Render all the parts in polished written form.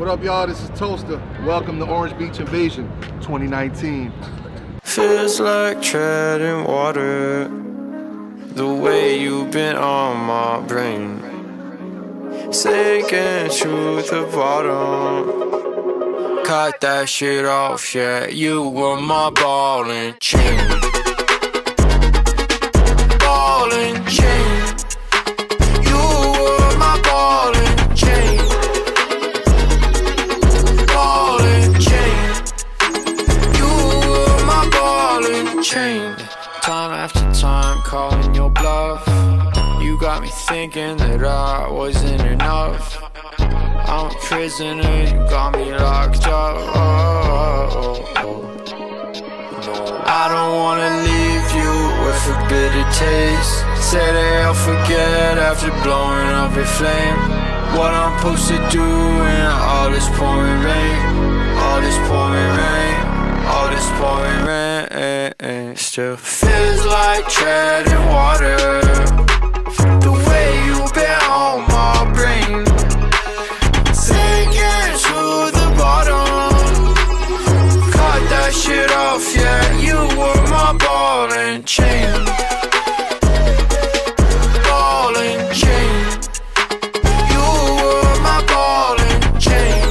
What up, y'all? This is Toaster. Welcome to Orange Beach Invasion 2019. Feels like treading water, the way you've been on my brain, sinking to the bottom. Cut that shit off, yeah, you were my ball and chain. Ball and chain. You were my ball and chain. Ball and chain. You were my ball and chain. Time after time calling your bluff. You got me thinking that I wasn't enough. I'm a prisoner, you got me locked up. I don't wanna leave you with a bitter taste. Said I'll forget after blowing up a flame. What I'm supposed to do in all this pouring rain. All this pouring rain. All this pouring rain. Still feels like treading water, the way you've been on my brain, sinking to the bottom. Cut that shit off, yeah, you were my ball and chain. Ball and chain. You were my ball and chain.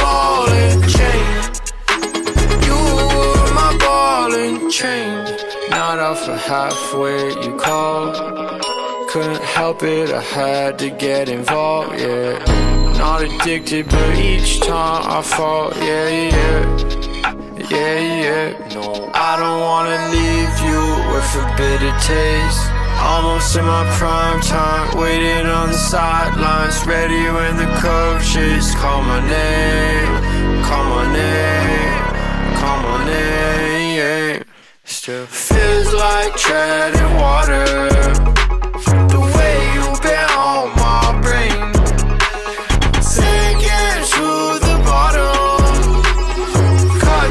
Ball and chain. You were my ball and chain. Not off for halfway you called, couldn't help it, I had to get involved, yeah. Not addicted, but each time I fall, yeah, yeah. Yeah, yeah, no, I don't wanna leave you with a bitter taste. Almost in my prime time, waiting on the sidelines, ready when the coaches call my name, call my name, call my name. Still feels like treading water, the way you've been on my brain, sinking to the bottom.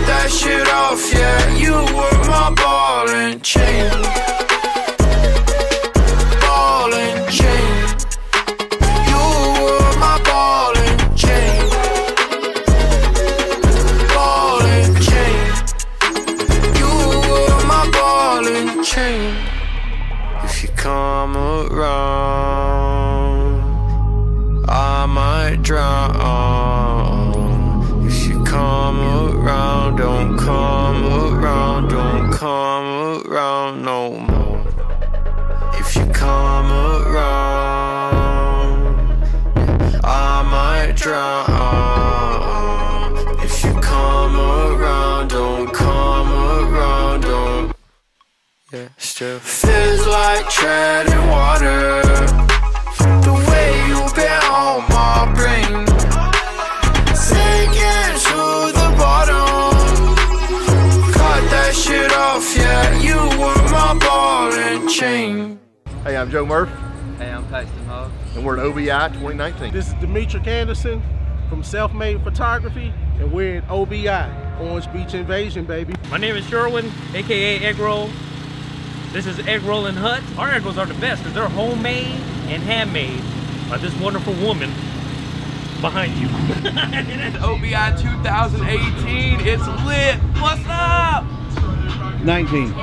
That shit off, yeah, you were my ball and chain. Ball and chain. You were my ball and chain. Ball and chain. You were my ball and chain. If you come around, I might drown. If you come around, don't come around, don't come around no more. If you come around, I might drown. If you come around, don't come around, don't. Yeah, still feels like treading water, the way you've been on my brain, sinking to the bottom. That shit off, yeah, you were my ball and chain. Hey, I'm Joe Murph. Hey, I'm Tyson Hutt. And we're at OBI 2019. This is Demetrik Anderson from Self Made Photography, and we're at OBI, Orange Beach Invasion, baby. My name is Sherwin, aka Egg Roll. This is Egg Roll and Hutt. Our egg rolls are the best because they're homemade and handmade by this wonderful woman behind you. It's OBI 2018, it's lit. What's up? 19.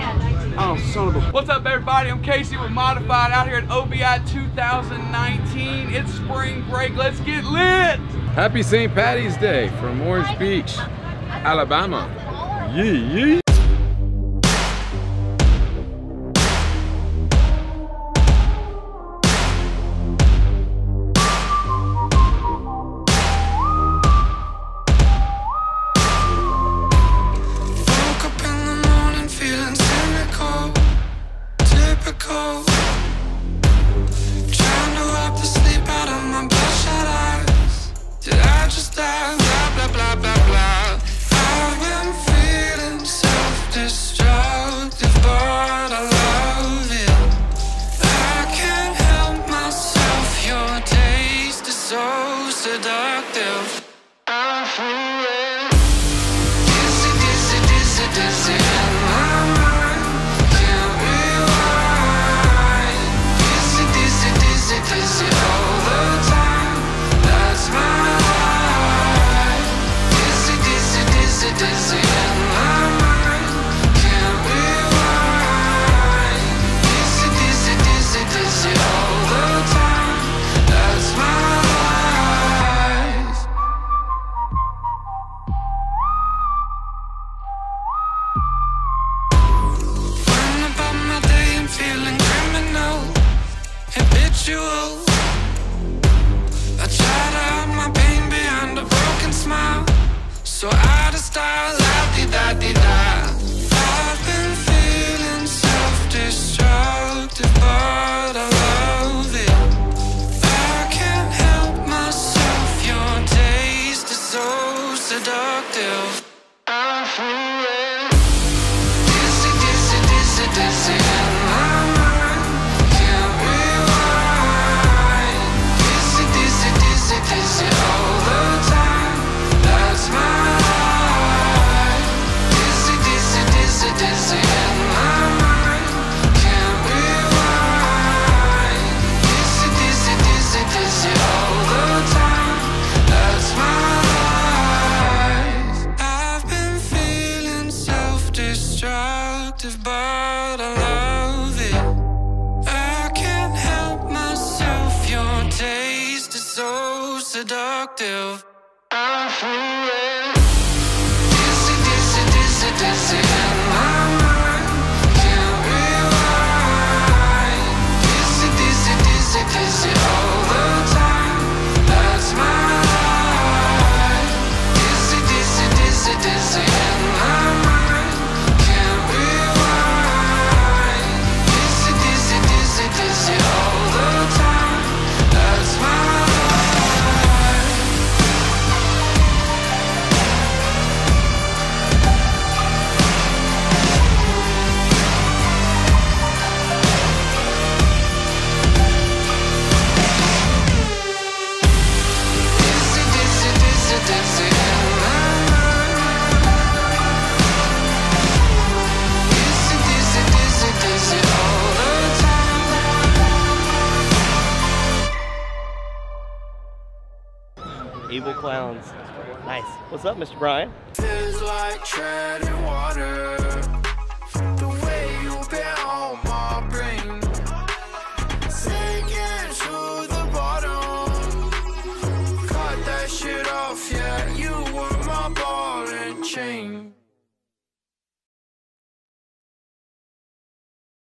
Oh, son of a. What's up, everybody? I'm Casey with Modified out here at OBI 2019. It's spring break. Let's get lit. Happy St. Patty's Day from Orange Beach, Alabama. Yeah, yeah. Is it all the time? seductive. I'm feeling dizzy, dizzy, dizzy, dizzy in my mind. Can't rewind. Dizzy, dizzy, dizzy, dizzy all the time. That's my life. Dizzy, dizzy, dizzy, dizzy in my mind. Can't rewind. Dizzy, dizzy, dizzy, dizzy all the time. That's my life. Evil clowns. Nice. What's up, Mr. Brian? It's like treading water.